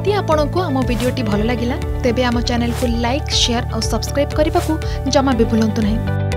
जदि आपंक आम भिडी भल लगा तेब आम चैनल को लाइक शेयर और सब्सक्राइब करने को जमा भी भूलु ना।